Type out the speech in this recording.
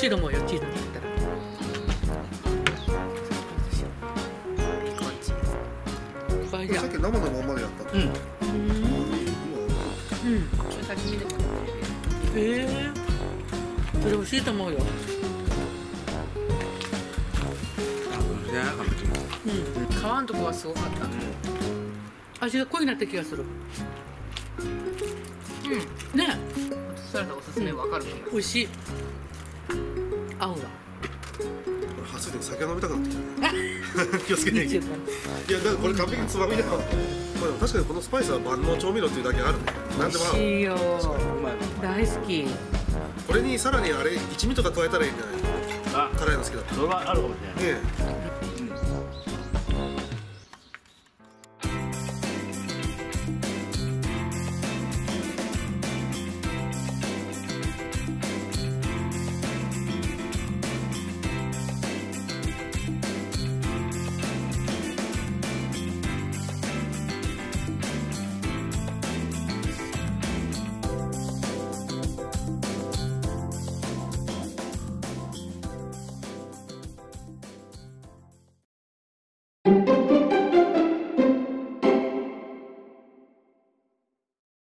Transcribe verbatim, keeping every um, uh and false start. しいと思うよ、チーズにしたら。さっき生のままでやった。うん、ええ、それ美味しいと思うよ。うん、皮のとこはすごかった、うん、味が濃くなった気がする。うん、ねサラダおすすめわかるもんね、うん、美味しい。合うわ。俺初めて酒飲みたくなってきたね気をつけて。いや、だからこれ完璧につまみだわ。まあでも確かにこのスパイスは万能調味料っていうだけあるね。なんでも合う。美味しいよ。大好き。これにさらにあれ一味とか加えたらいいんじゃない？辛いの好きだった。それはあるかもしれない。